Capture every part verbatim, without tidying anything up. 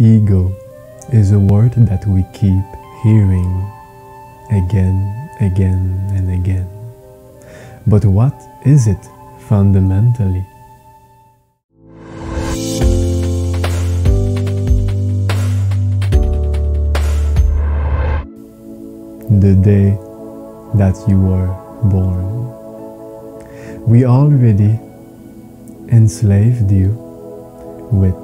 Ego is a word that we keep hearing again, again, and again. But what is it fundamentally? The day that you were born, we already enslaved you with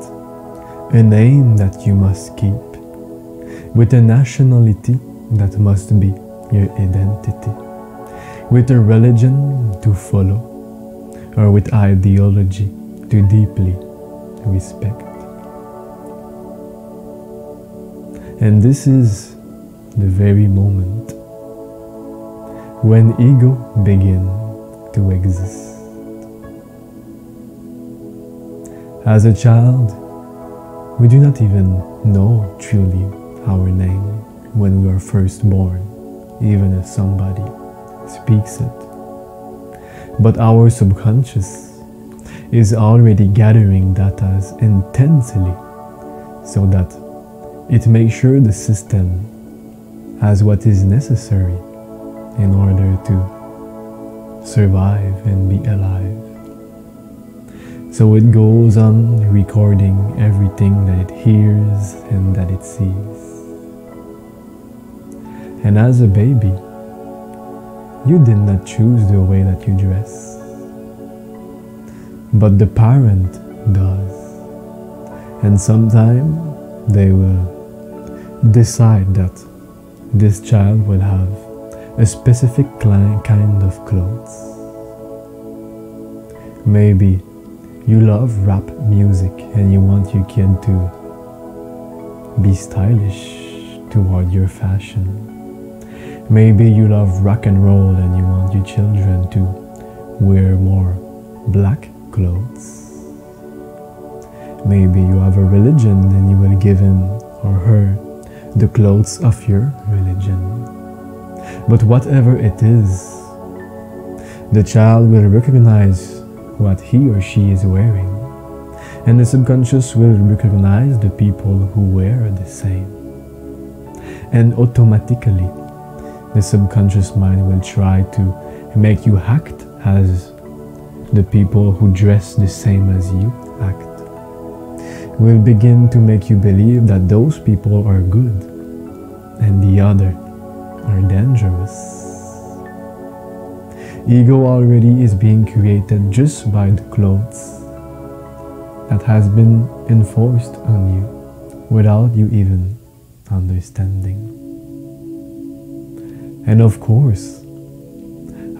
a name that you must keep, with a nationality that must be your identity, with a religion to follow, or with ideology to deeply respect. And this is the very moment when ego began to exist. As a child, we do not even know truly our name when we are first born, even if somebody speaks it. But our subconscious is already gathering data intensely so that it makes sure the system as what is necessary in order to survive and be alive. So it goes on recording everything that it hears and that it sees. And as a baby, you did not choose the way that you dress, but the parent does. And sometimes they will decide that this child will have a specific kind of clothes. Maybe you love rap music and you want your kid to be stylish toward your fashion. Maybe you love rock and roll and you want your children to wear more black clothes. Maybe you have a religion and you will give him or her the clothes of your religion. But whatever it is, the child will recognize what he or she is wearing, and the subconscious will recognize the people who wear the same. And automatically, the subconscious mind will try to make you act as the people who dress the same as you act. Will begin to make you believe that those people are good and the other are dangerous. Ego already is being created just by the clothes that has been enforced on you without you even understanding. And of course,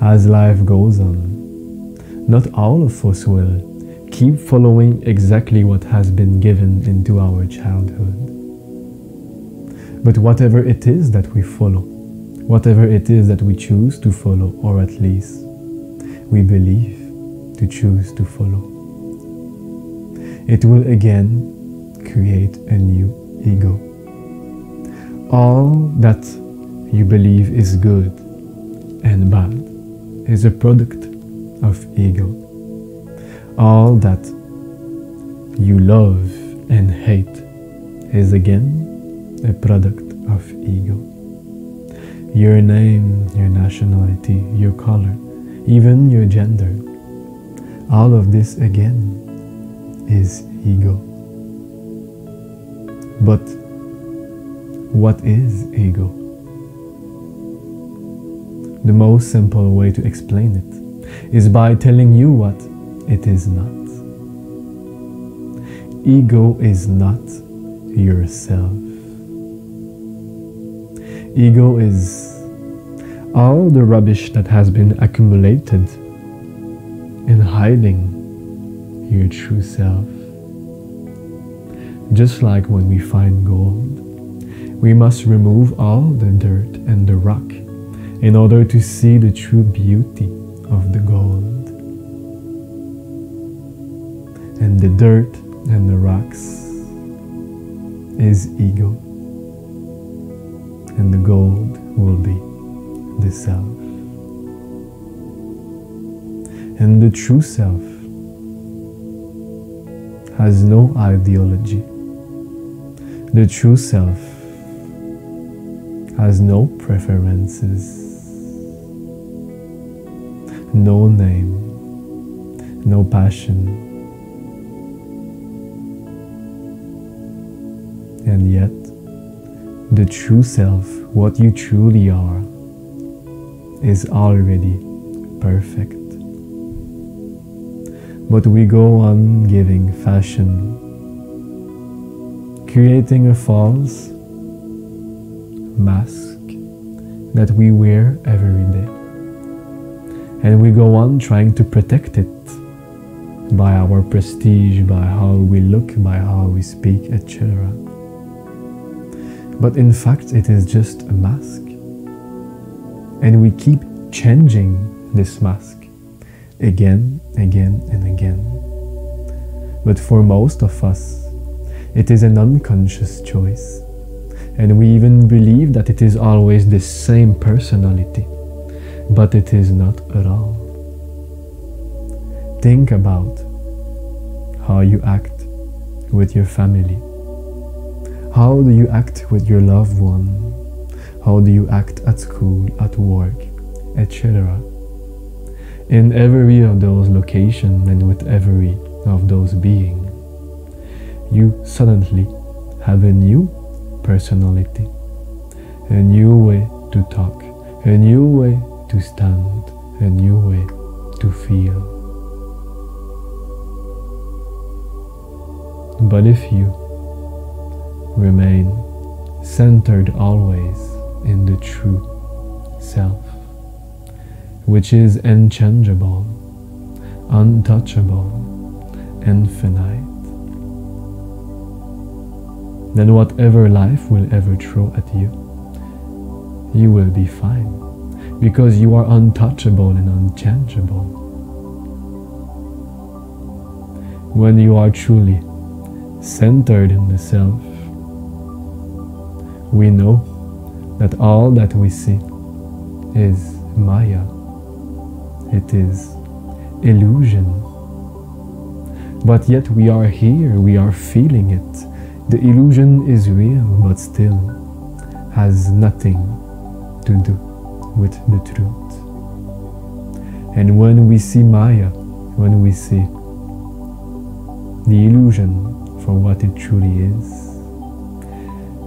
as life goes on, not all of us will keep following exactly what has been given into our childhood. But whatever it is that we follow, whatever it is that we choose to follow, or at least we believe to choose to follow, it will again create a new ego. All that you believe is good and bad is a product of ego. All that you love and hate is again a product of ego. Your name, your nationality, your color, even your gender, all of this again is ego. But what is ego? The most simple way to explain it is by telling you what it is not. Ego is not yourself. Ego is all the rubbish that has been accumulated in hiding your true self. Just like when we find gold, we must remove all the dirt and the rock in order to see the true beauty of the gold. And the dirt and the rocks is ego, and the gold will be the self. And the true self has no ideology, The true self has no preferences, no name, no passion. And yet, the true self, what you truly are, is already perfect. But we go on giving fashion, creating a false mask that we wear every day. And we go on trying to protect it by our prestige, by how we look, by how we speak, et cetera. But in fact, it is just a mask. And we keep changing this mask again, again, and again. But for most of us, it is an unconscious choice. And we even believe that it is always the same personality. But it is not at all. Think about how you act with your family. How do you act with your loved one? How do you act at school, at work, et cetera? In every of those locations and with every of those beings, you suddenly have a new personality, a new way to talk, a new way to stand, a new way to feel. But if you remain centered always in the true self, which is unchangeable, untouchable, infinite, then whatever life will ever throw at you, you will be fine, because you are untouchable and unchangeable. When you are truly centered in the self, we know that all that we see is Maya. It is illusion. But yet we are here, we are feeling it. The illusion is real, but still has nothing to do with the truth. And when we see Maya, when we see the illusion for what it truly is,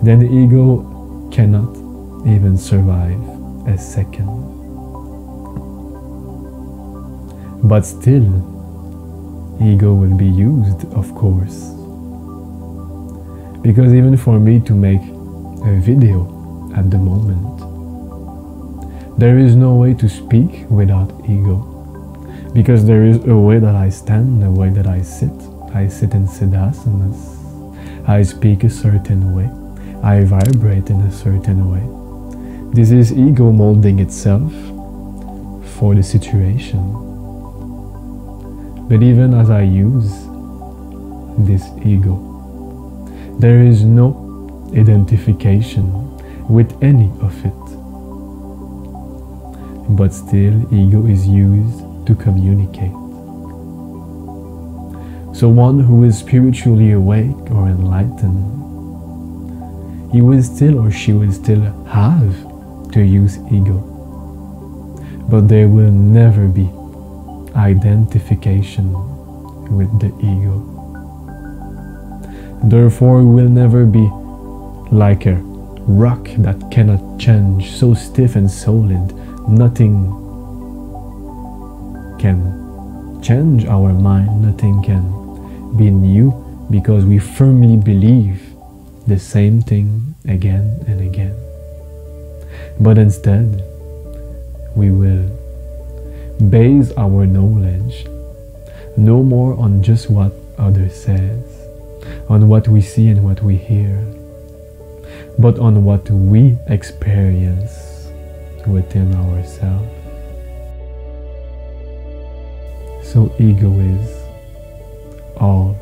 then the ego cannot even survive a second. But still, ego will be used, of course. Because even for me to make a video at the moment, there is no way to speak without ego. Because there is a way that I stand, a way that I sit. I sit in Siddhasanas. I speak a certain way. I vibrate in a certain way. This is ego molding itself for the situation. But even as I use this ego, there is no identification with any of it. But still, ego is used to communicate. So one who is spiritually awake or enlightened, he will still or she will still have to use ego. But there will never be identification with the ego. Therefore, we will never be like a rock that cannot change, so stiff and solid. Nothing can change our mind, nothing can be new, because we firmly believe the same thing again and again. But instead, we will base our knowledge no more on just what others says, on what we see and what we hear, but on what we experience within ourselves. So ego is all